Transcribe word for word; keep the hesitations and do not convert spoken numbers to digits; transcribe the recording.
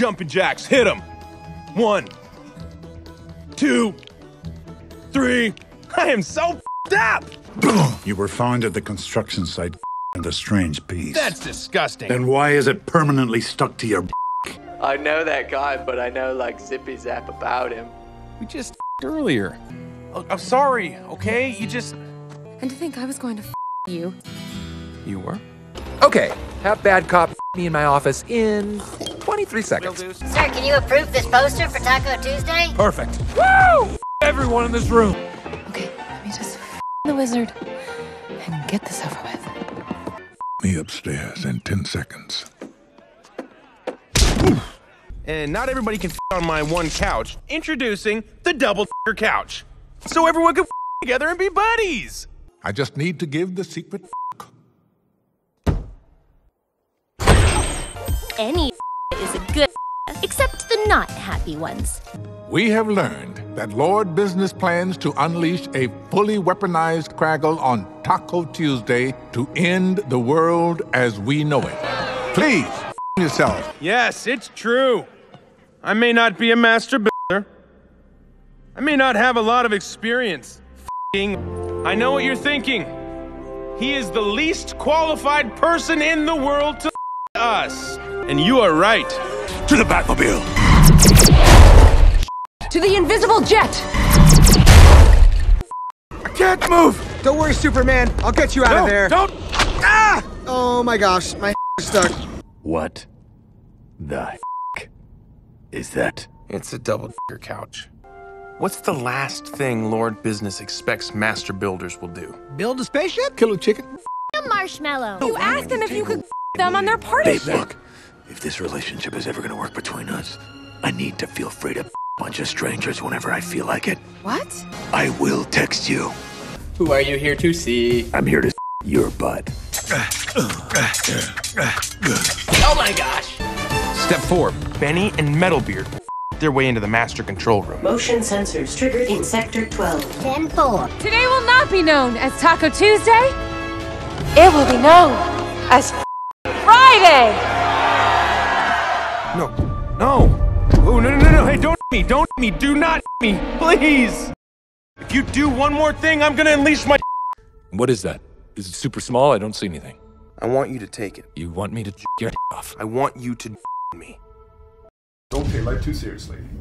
jumping jacks. Hit them. One, two, three. I am so f***ed up. You were found at the construction site and a strange piece. That's disgusting. Then why is it permanently stuck to your b****? I know that guy, but I know like zippy zap about him. We just f***ed earlier. Oh, I'm sorry, okay? You just... And to think I was going to f*** you. You were? Okay, have bad cop f*** me in my office in twenty-three seconds. Sir, can you approve this poster for Taco Tuesday? Perfect. Woo! F*** everyone in this room. Okay, let me just f*** the wizard and get this over with. F*** me upstairs in ten seconds. And not everybody can f*** on my one couch. Introducing the double f***er couch. So everyone can f*** together and be buddies. I just need to give the secret f***. Any f*** is a good f***, except the not happy ones. We have learned that Lord Business plans to unleash a fully weaponized Craggle on Taco Tuesday to end the world as we know it. Please f*** yourself. Yes, it's true. I may not be a master builder. I may not have a lot of experience f***ing. I know what you're thinking. He is the least qualified person in the world to us. And you are right. To the Batmobile. To the invisible jet. I can't move. Don't worry, Superman. I'll get you out no, of there. Don't. Ah! Oh my gosh, my is stuck. What the f is that? It's a double f***er couch. What's the last thing Lord Business expects Master Builders will do? Build a spaceship? Kill a chicken? F*** a marshmallow. You asked them if you could f*** them on their party ship. Babe, look, if this relationship is ever going to work between us, I need to feel free to f*** a bunch of strangers whenever I feel like it. What? I will text you. Who are you here to see? I'm here to f*** your butt. Oh my gosh! Step four, Benny and Metalbeard their way into the master control room. Motion sensors triggered in sector twelve. ten four. Today will not be known as Taco Tuesday. It will be known as Friday. No, no. Oh, no, no, no, no. Hey, don't me. Don't me. Do not me. Please. If you do one more thing, I'm going to unleash my... What is that? Is it super small? I don't see anything. I want you to take it. You want me to get off? I want you to me. Don't take life too seriously.